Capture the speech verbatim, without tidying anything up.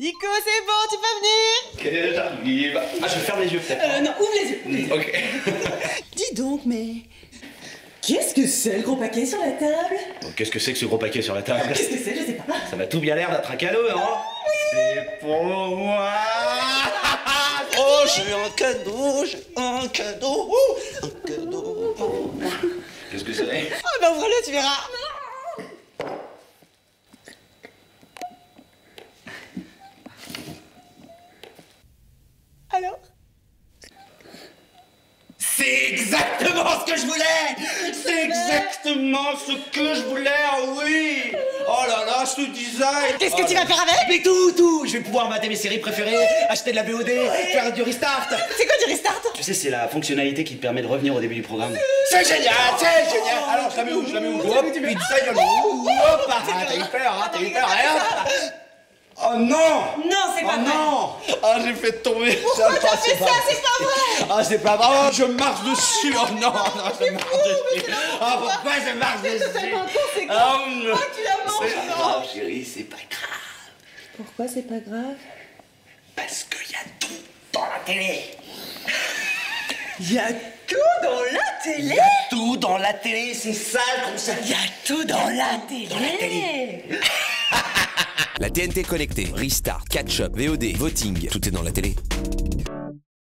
Nico, c'est bon, tu peux venir? Ok, j'arrive. Ah, je ferme les yeux peut-être. Euh, non, ouvre les yeux. Mmh, ok. Dis donc, mais... Qu'est-ce que c'est le gros paquet sur la table? Qu'est-ce que c'est que ce gros paquet sur la table? Qu'est-ce que c'est? Je sais pas. Ça m'a tout bien l'air d'un tracano, hein? Oui. C'est pour moi. Oh, j'ai un cadeau, j'ai un cadeau, un cadeau. Oh. Qu'est-ce que c'est? Ah bah ouvre-le, tu verras. Alors? C'est exactement ce que je voulais! C'est exactement ce que je voulais, oui! Oh là là, ce design! Qu'est-ce que oh tu vas faire avec? Mais tout, tout! Je vais pouvoir mater mes séries préférées, acheter de la V O D, faire du restart! C'est quoi du restart? Tu sais, c'est la fonctionnalité qui te permet de revenir au début du programme. C'est génial, c'est génial! Alors, je la mets où? Je la mets où? Hop, du design, où? Hop! T'as eu peur, hein? T'as eu peur, hein? Oh non! Non, c'est pas vrai! Oh non! Ah, j'ai fait tomber! Pourquoi t'as fait ça? C'est pas vrai! Ah, c'est pas vrai! Oh, je marche dessus! Oh non, non, je marche dessus! Ah, pourquoi je marche dessus? C'est totalement con, c'est grave! Pourquoi tu la manges? C'est pas grave, chérie, c'est pas grave! Pourquoi c'est pas grave? Parce qu'il y a tout dans la télé! Il y a tout dans la télé? Il y a tout dans la télé, c'est ça le concept! Il y a tout dans la télé! La T N T connectée, Restart, Catch-up, V O D, Voting, tout est dans la télé.